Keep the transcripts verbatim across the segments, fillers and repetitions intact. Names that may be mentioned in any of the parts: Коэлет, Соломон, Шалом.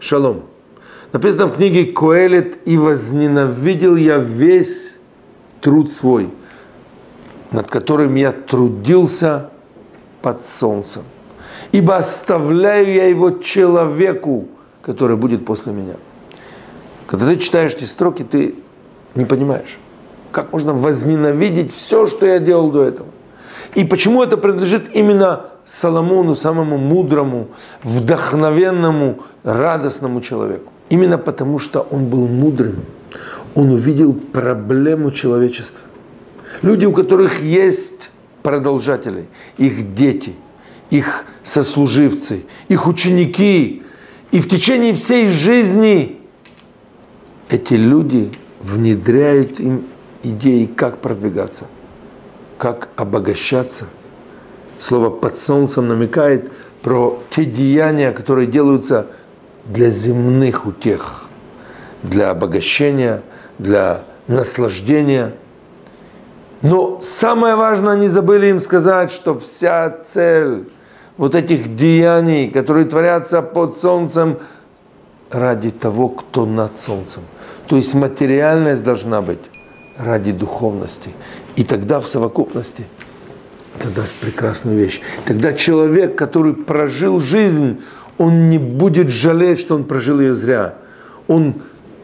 Шалом. Написано в книге Коэлет: «И возненавидел я весь труд свой, над которым я трудился под солнцем, ибо оставляю я его человеку, который будет после меня». Когда ты читаешь эти строки, ты не понимаешь, как можно возненавидеть все, что я делал до этого. И почему это принадлежит именно Соломону, самому мудрому, вдохновенному, радостному человеку? Именно потому, что он был мудрым. Он увидел проблему человечества. Люди, у которых есть продолжатели, их дети, их сослуживцы, их ученики. И в течение всей жизни эти люди внедряют им идеи, как продвигаться, как обогащаться. Слово «под солнцем» намекает про те деяния, которые делаются для земных утех, для обогащения, для наслаждения. Но самое важное, они забыли им сказать, что вся цель вот этих деяний, которые творятся под солнцем, ради того, кто над солнцем. То есть материальность должна быть ради духовности. И тогда в совокупности это даст прекрасную вещь. Тогда человек, который прожил жизнь, он не будет жалеть, что он прожил ее зря. Он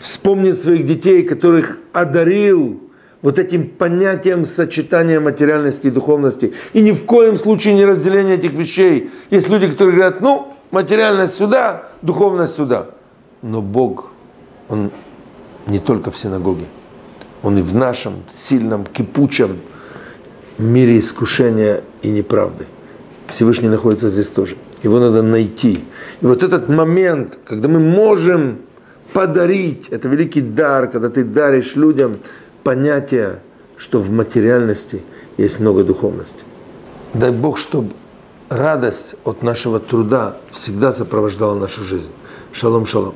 вспомнит своих детей, которых одарил вот этим понятием сочетания материальности и духовности. И ни в коем случае не разделение этих вещей. Есть люди, которые говорят: ну, материальность сюда, духовность сюда. Но Бог, Он не только в синагоге. Он и в нашем сильном, кипучем мире искушения и неправды. Всевышний находится здесь тоже. Его надо найти. И вот этот момент, когда мы можем подарить, это великий дар, когда ты даришь людям понятие, что в материальности есть много духовности. Дай Бог, чтобы радость от нашего труда всегда сопровождала нашу жизнь. Шалом, шалом.